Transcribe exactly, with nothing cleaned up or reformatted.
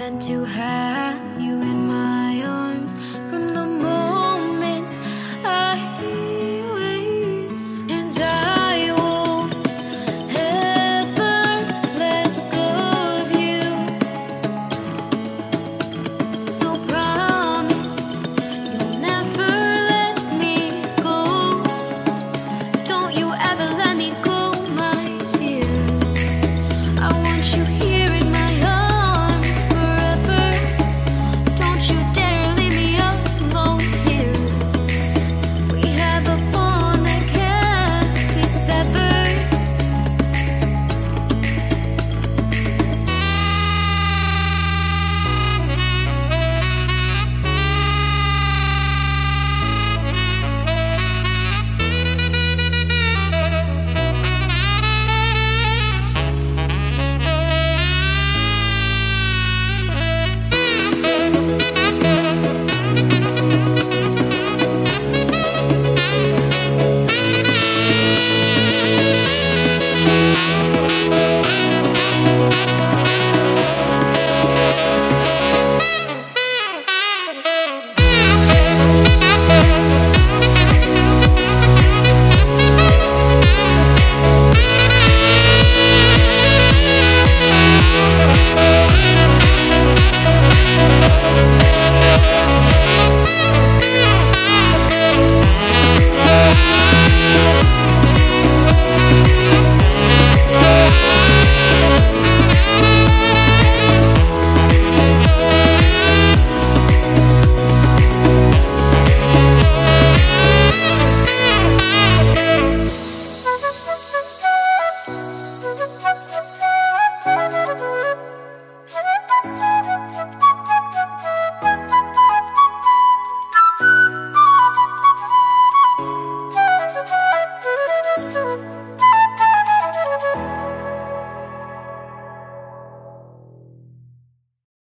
meant to have you in